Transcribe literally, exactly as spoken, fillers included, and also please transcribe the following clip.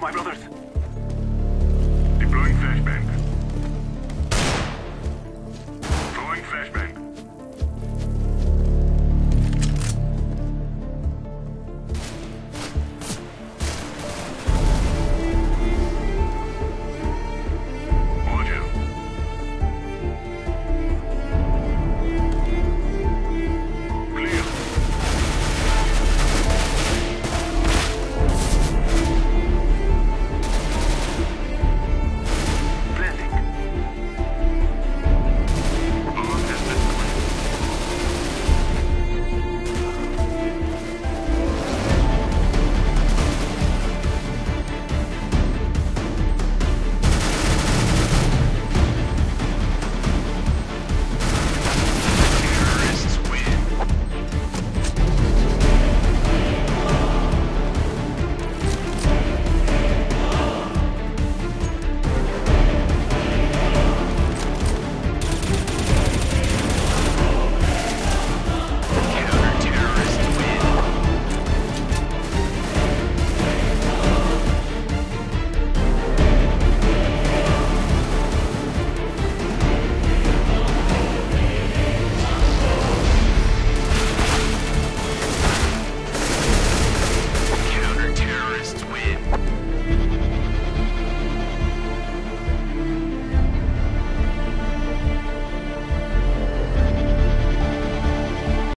My brothers!